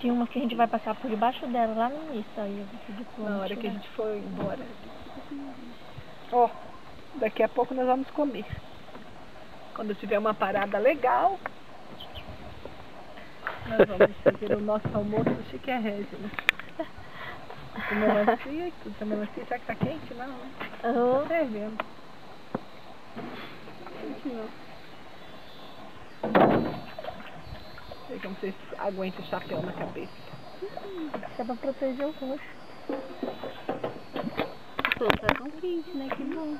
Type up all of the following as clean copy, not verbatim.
Tinha uma que a gente vai passar por debaixo dela, lá no início, aí eu vou pedir por na hora que a gente for embora. Ó, daqui a pouco nós vamos comer. Quando tiver uma parada legal, nós vamos fazer o nosso almoço chique a Regina. Com melancia, tudo melancia. Será que tá quente? Não, né? Uhum. Tá fervendo. Quente não. Sei como vocês aguentam o chapéu na cabeça. Isso é pra proteger o rosto. Tá tão quente, né? Que bom.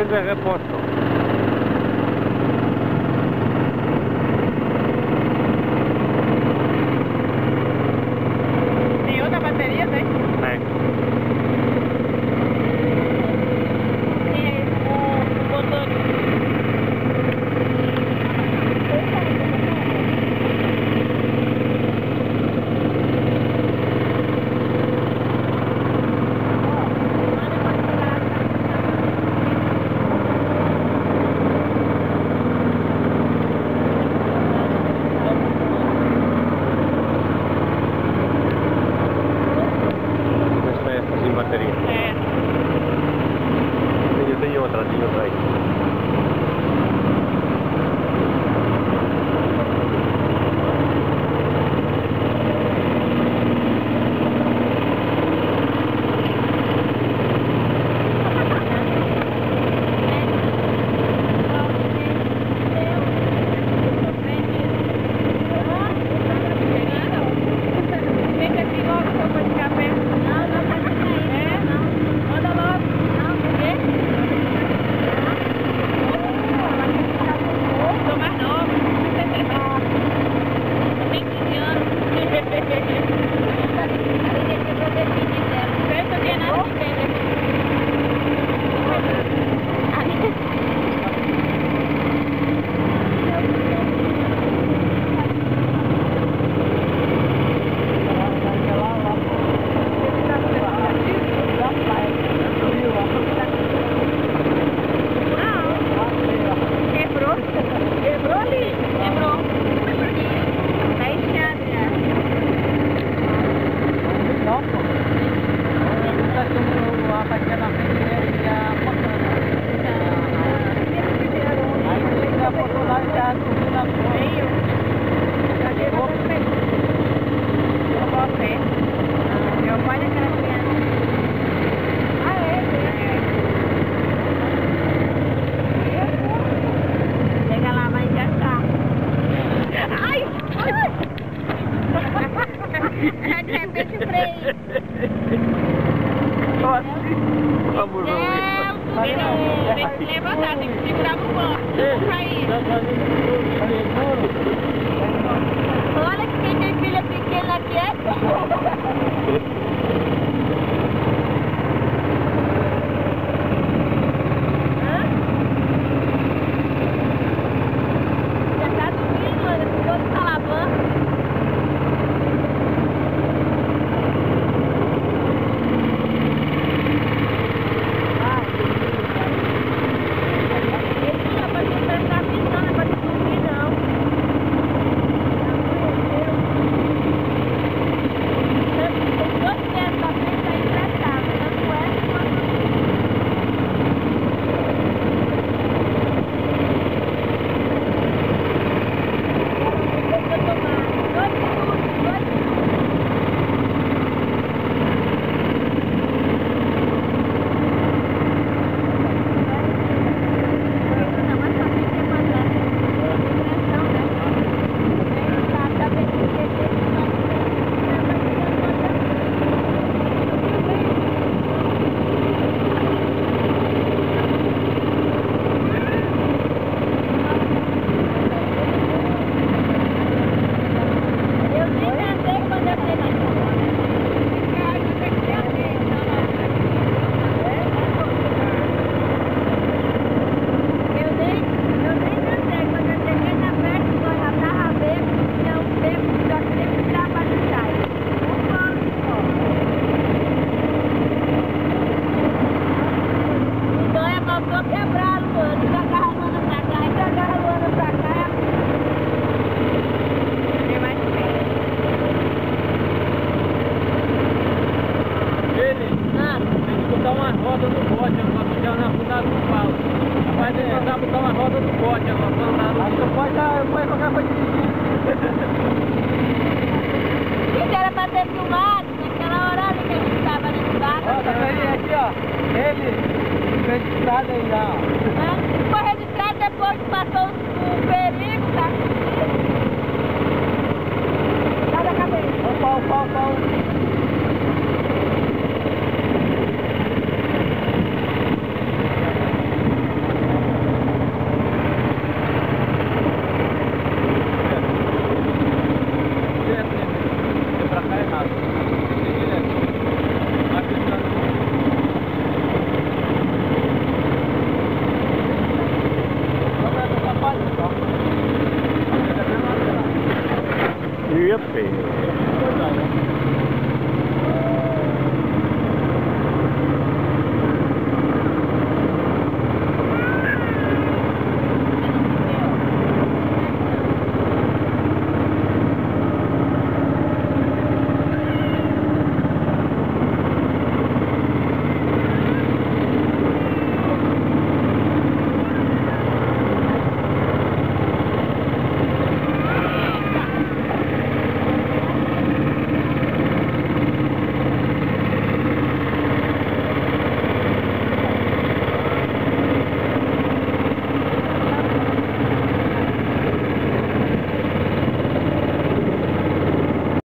antes de reposo. Ele, acreditado ainda, ó.